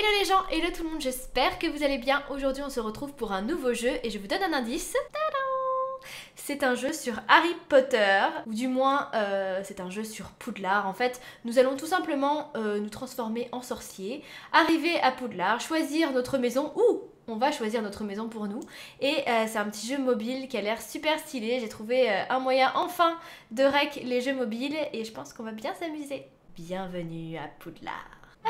Hello les gens, hello tout le monde, j'espère que vous allez bien. Aujourd'hui on se retrouve pour un nouveau jeu et je vous donne un indice. C'est un jeu sur Harry Potter, ou du moins c'est un jeu sur Poudlard. En fait, nous allons tout simplement nous transformer en sorciers, arriver à Poudlard, choisir notre maison ou... on va choisir notre maison pour nous et c'est un petit jeu mobile qui a l'air super stylé. J'ai trouvé un moyen enfin de rec les jeux mobiles et je pense qu'on va bien s'amuser. Bienvenue à Poudlard.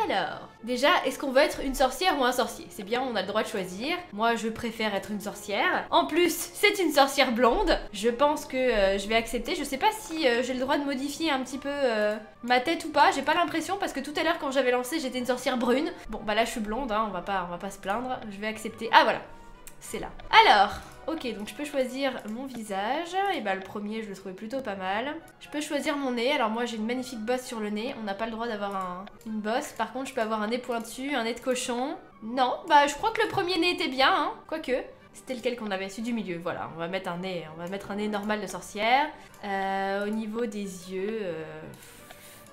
Alors, déjà, est-ce qu'on veut être une sorcière ou un sorcier? C'est bien, on a le droit de choisir. Moi, je préfère être une sorcière. En plus, c'est une sorcière blonde. Je pense que je vais accepter. Je sais pas si j'ai le droit de modifier un petit peu ma tête ou pas. J'ai pas l'impression parce que tout à l'heure, quand j'avais lancé, j'étais une sorcière brune. Bon, bah là, je suis blonde, hein, on va pas se plaindre. Je vais accepter. Ah, voilà, c'est là. Alors... ok, donc je peux choisir mon visage, et bah le premier je le trouvais plutôt pas mal. Je peux choisir mon nez, alors moi j'ai une magnifique bosse sur le nez, on n'a pas le droit d'avoir une bosse. Par contre je peux avoir un nez pointu, un nez de cochon. Non, bah je crois que le premier nez était bien, hein, quoique. C'était lequel qu'on avait, celui du milieu, voilà, on va mettre un nez normal de sorcière. Au niveau des yeux,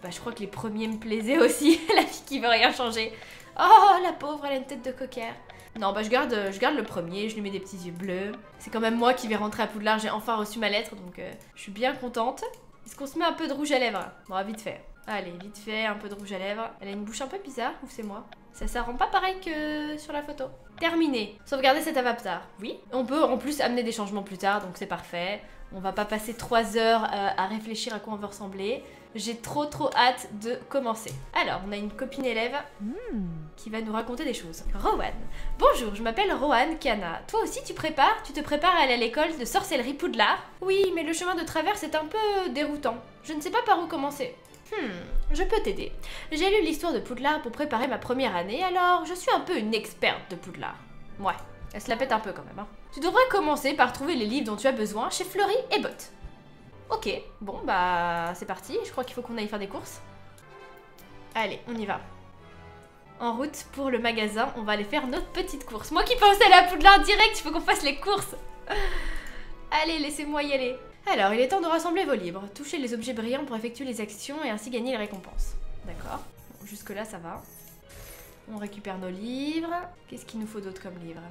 bah je crois que les premiers me plaisaient aussi, la fille qui veut rien changer. Oh la pauvre, elle a une tête de cocker. Non, bah je garde le premier, je lui mets des petits yeux bleus. C'est quand même moi qui vais rentrer à Poudlard, j'ai enfin reçu ma lettre, donc je suis bien contente. Est-ce qu'on se met un peu de rouge à lèvres? Bon, vite fait. Allez, vite fait, un peu de rouge à lèvres. Elle a une bouche un peu bizarre, ou c'est moi? Ça rend pas pareil que sur la photo. Terminé. Sauvegarder cet avatar. Oui. On peut en plus amener des changements plus tard, donc c'est parfait. On va pas passer 3 heures à réfléchir à quoi on veut ressembler. J'ai trop hâte de commencer. Alors, on a une copine élève qui va nous raconter des choses. Rowan. Bonjour, je m'appelle Rowan Khanna. Toi aussi tu te prépares à aller à l'école de sorcellerie Poudlard? Oui, mais le chemin de traverse est un peu déroutant. Je ne sais pas par où commencer. Je peux t'aider. J'ai lu l'histoire de Poudlard pour préparer ma première année, alors je suis un peu une experte de Poudlard. Ouais, elle se la pète un peu quand même, hein. Tu devrais commencer par trouver les livres dont tu as besoin chez Fleury et Bott. Ok, bon bah c'est parti, je crois qu'il faut qu'on aille faire des courses. Allez, on y va. En route pour le magasin, on va aller faire notre petite course. Moi qui pensais à la Poudlard direct, il faut qu'on fasse les courses. Allez, laissez-moi y aller. Alors, il est temps de rassembler vos livres. Touchez les objets brillants pour effectuer les actions et ainsi gagner les récompenses. D'accord, bon, jusque là ça va. On récupère nos livres. Qu'est-ce qu'il nous faut d'autre comme livres?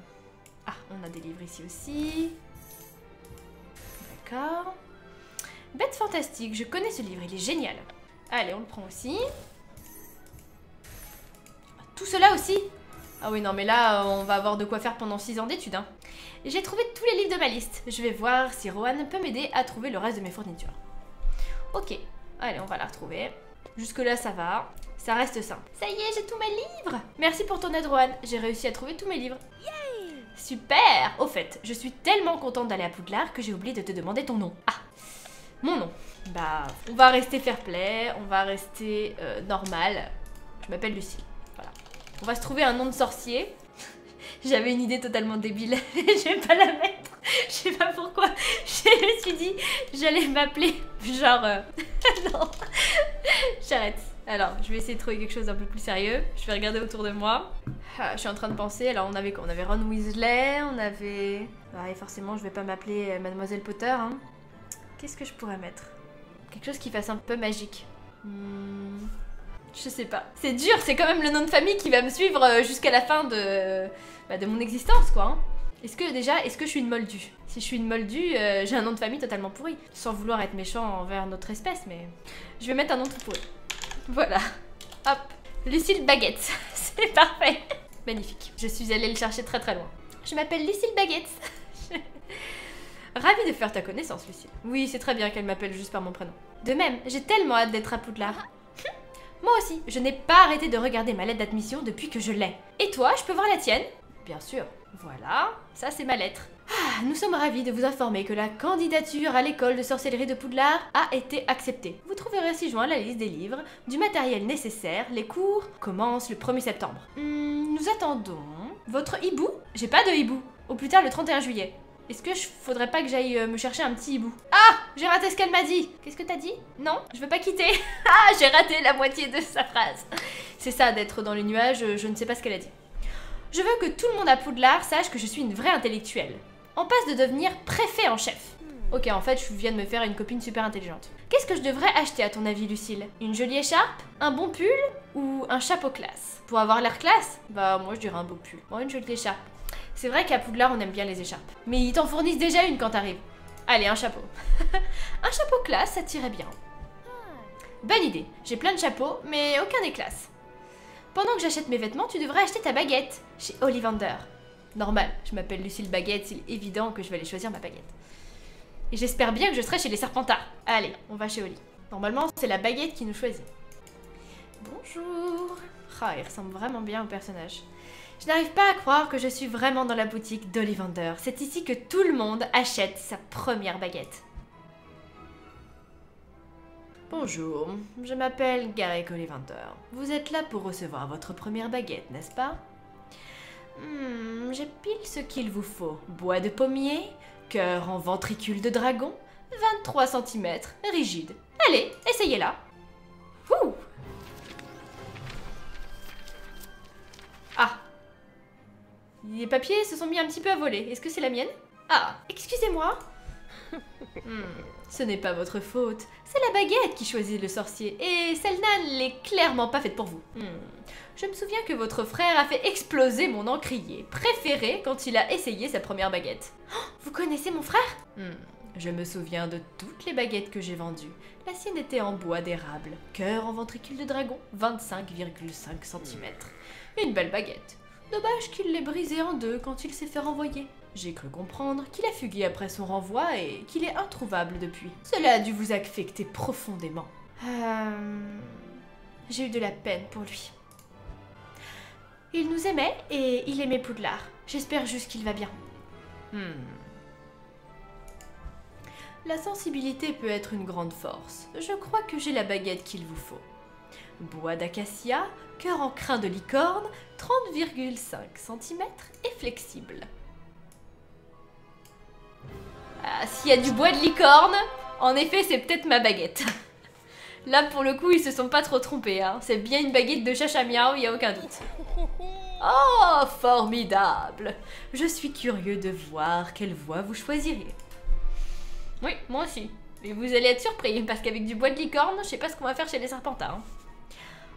Ah, on a des livres ici aussi. D'accord. Bêtes fantastiques, je connais ce livre, il est génial. Allez, on le prend aussi. Tout cela aussi? Ah oui, non mais là, on va avoir de quoi faire pendant 6 ans d'études, hein. J'ai trouvé tous les livres de ma liste. Je vais voir si Rowan peut m'aider à trouver le reste de mes fournitures. Ok, allez, on va la retrouver. Jusque là, ça va. Ça reste simple. Ça y est, j'ai tous mes livres! Merci pour ton aide, Rowan. J'ai réussi à trouver tous mes livres. Yay! Super! Au fait, je suis tellement contente d'aller à Poudlard que j'ai oublié de te demander ton nom. Ah! Mon nom. Bah, on va rester fair play, on va rester normal. Je m'appelle Lucille. Voilà. On va se trouver un nom de sorcier. J'avais une idée totalement débile. Je vais pas la mettre. Je sais pas pourquoi. Je me suis dit, j'allais m'appeler genre... non. J'arrête. Alors, je vais essayer de trouver quelque chose d'un peu plus sérieux. Je vais regarder autour de moi. Ah, je suis en train de penser. Alors, on avait Ron Weasley, on avait... bah, et forcément, je vais pas m'appeler Mademoiselle Potter, hein. Qu'est-ce que je pourrais mettre? Quelque chose qui fasse un peu magique. Je sais pas. C'est dur, c'est quand même le nom de famille qui va me suivre jusqu'à la fin de mon existence, quoi. Hein. Est-ce que je suis une moldue? Si je suis une moldue, j'ai un nom de famille totalement pourri. Sans vouloir être méchant envers notre espèce, mais... je vais mettre un nom tout pourri. Voilà. Hop. Lucille Baguette. C'est parfait. Magnifique. Je suis allée le chercher très loin. Je m'appelle Lucille Baguette. Ravie de faire ta connaissance, Lucille. Oui, c'est très bien qu'elle m'appelle juste par mon prénom. De même, j'ai tellement hâte d'être à Poudlard. Moi aussi, je n'ai pas arrêté de regarder ma lettre d'admission depuis que je l'ai. Et toi, je peux voir la tienne? Bien sûr. Voilà, ça c'est ma lettre. Ah, nous sommes ravis de vous informer que la candidature à l'école de sorcellerie de Poudlard a été acceptée. Vous trouverez ci-joint la liste des livres, du matériel nécessaire, les cours commencent le 1er septembre. Nous attendons... votre hibou? J'ai pas de hibou. Au plus tard le 31 juillet. Est-ce que faudrait pas que j'aille me chercher un petit hibou? Ah! J'ai raté ce qu'elle m'a dit! Qu'est-ce que t'as dit? Non, je veux pas quitter! Ah! J'ai raté la moitié de sa phrase! C'est ça d'être dans les nuages, je ne sais pas ce qu'elle a dit. Je veux que tout le monde à Poudlard sache que je suis une vraie intellectuelle. En passe de devenir préfet en chef. Ok, en fait, je viens de me faire une copine super intelligente. Qu'est-ce que je devrais acheter à ton avis, Lucille? Une jolie écharpe? Un bon pull? Ou un chapeau classe? Pour avoir l'air classe? Bah moi je dirais un beau pull. Bon, une jolie écharpe. C'est vrai qu'à Poudlard on aime bien les écharpes. Mais ils t'en fournissent déjà une quand t'arrives. Allez, un chapeau. Un chapeau classe, ça t'irait bien. Bonne idée. J'ai plein de chapeaux, mais aucun n'est classe. Pendant que j'achète mes vêtements, tu devrais acheter ta baguette chez Ollivander. Normal, je m'appelle Lucille Baguette, c'est évident que je vais aller choisir ma baguette. Et j'espère bien que je serai chez les Serpentards. Allez, on va chez Ollie. Normalement, c'est la baguette qui nous choisit. Bonjour. Ah, il ressemble vraiment bien au personnage. Je n'arrive pas à croire que je suis vraiment dans la boutique d'Ollivander. C'est ici que tout le monde achète sa première baguette. Bonjour, je m'appelle Garrick Ollivander. Vous êtes là pour recevoir votre première baguette, n'est-ce pas? J'ai pile ce qu'il vous faut. Bois de pommier, cœur en ventricule de dragon, 23 cm, rigide. Allez, essayez-la. Ouh! Ah! Les papiers se sont mis un petit peu à voler. Est-ce que c'est la mienne? Ah, excusez-moi. Ce n'est pas votre faute. C'est la baguette qui choisit le sorcier, et celle-là n'est clairement pas faite pour vous. Je me souviens que votre frère a fait exploser mon encrier préféré quand il a essayé sa première baguette. Oh, vous connaissez mon frère? Je me souviens de toutes les baguettes que j'ai vendues. La sienne était en bois d'érable, cœur en ventricule de dragon, 25,5 cm. Une belle baguette. Dommage qu'il l'ait brisée en deux quand il s'est fait renvoyer. J'ai cru comprendre qu'il a fugué après son renvoi et qu'il est introuvable depuis. Cela a dû vous affecter profondément. J'ai eu de la peine pour lui. Il nous aimait et il aimait Poudlard. J'espère juste qu'il va bien. La sensibilité peut être une grande force. Je crois que j'ai la baguette qu'il vous faut. Bois d'acacia, cœur en crin de licorne, 30,5 cm et flexible. Ah, s'il y a du bois de licorne, en effet, c'est peut-être ma baguette. Là, pour le coup, ils se sont pas trop trompés, hein. C'est bien une baguette de Chacha Miaou, y a aucun doute. Oh, formidable! Je suis curieux de voir quelle voie vous choisirez. Oui, moi aussi. Et vous allez être surpris, parce qu'avec du bois de licorne, je sais pas ce qu'on va faire chez les Serpentards. Hein.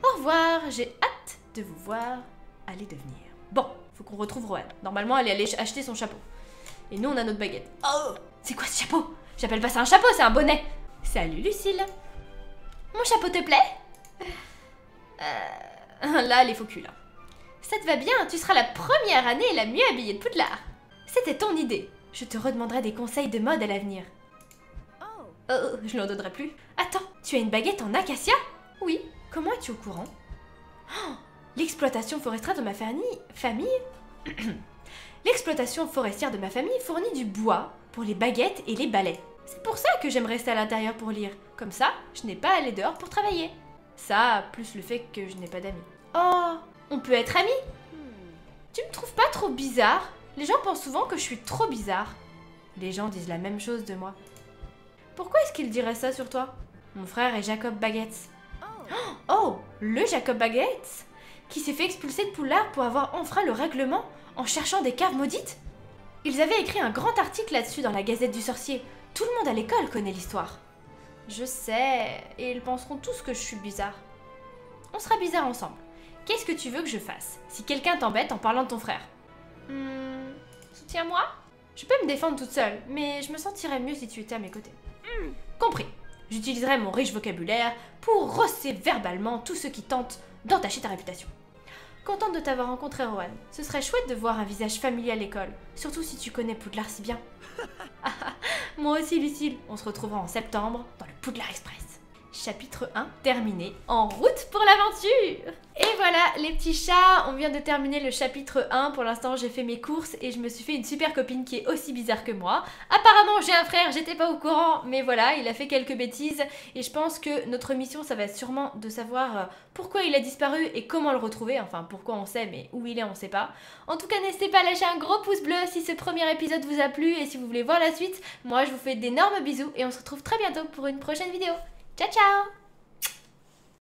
Au revoir, j'ai hâte de vous voir aller devenir. Bon, faut qu'on retrouve Rowan. Normalement, elle est allée acheter son chapeau. Et nous, on a notre baguette. Oh! C'est quoi ce chapeau? J'appelle pas ça un chapeau, c'est un bonnet. Salut Lucille. Mon chapeau te plaît? Là, les faux culs. Hein. Ça te va bien, tu seras la première année la mieux habillée de Poudlard. C'était ton idée. Je te redemanderai des conseils de mode à l'avenir. Oh, je n'en donnerai plus. Attends, tu as une baguette en acacia? Oui, comment es-tu au courant? Oh, l'exploitation forestière de ma famille... L'exploitation forestière de ma famille fournit du bois pour les baguettes et les balais. C'est pour ça que j'aime rester à l'intérieur pour lire. Comme ça, je n'ai pas à aller dehors pour travailler. Ça, plus le fait que je n'ai pas d'amis. Oh, on peut être amis? Tu me trouves pas trop bizarre? Les gens pensent souvent que je suis trop bizarre. Les gens disent la même chose de moi. Pourquoi est-ce qu'ils diraient ça sur toi? Mon frère est Jacob Baguette. Oh, le Jacob Baguette qui s'est fait expulser de Poudlard pour avoir enfreint le règlement en cherchant des caves maudites? Ils avaient écrit un grand article là-dessus dans la Gazette du Sorcier. Tout le monde à l'école connaît l'histoire. Je sais, et ils penseront tous que je suis bizarre. On sera bizarre ensemble. Qu'est-ce que tu veux que je fasse si quelqu'un t'embête en parlant de ton frère? Soutiens-moi? Je peux me défendre toute seule, mais je me sentirais mieux si tu étais à mes côtés. Compris. J'utiliserai mon riche vocabulaire pour rosser verbalement tous ceux qui tentent d'entacher ta réputation. Contente de t'avoir rencontré, Rowan. Ce serait chouette de voir un visage familier à l'école, surtout si tu connais Poudlard si bien. Moi aussi, Lucille. On se retrouvera en septembre dans le Poudlard Express. Chapitre 1 terminé. En route pour l'aventure! Et voilà, les petits chats, on vient de terminer le chapitre 1. Pour l'instant, j'ai fait mes courses et je me suis fait une super copine qui est aussi bizarre que moi. Apparemment, j'ai un frère, j'étais pas au courant, mais voilà, il a fait quelques bêtises. Et je pense que notre mission, ça va être sûrement de savoir pourquoi il a disparu et comment le retrouver. Enfin, pourquoi on sait, mais où il est, on sait pas. En tout cas, n'hésitez pas à lâcher un gros pouce bleu si ce premier épisode vous a plu et si vous voulez voir la suite. Moi, je vous fais d'énormes bisous et on se retrouve très bientôt pour une prochaine vidéo. Ciao, ciao!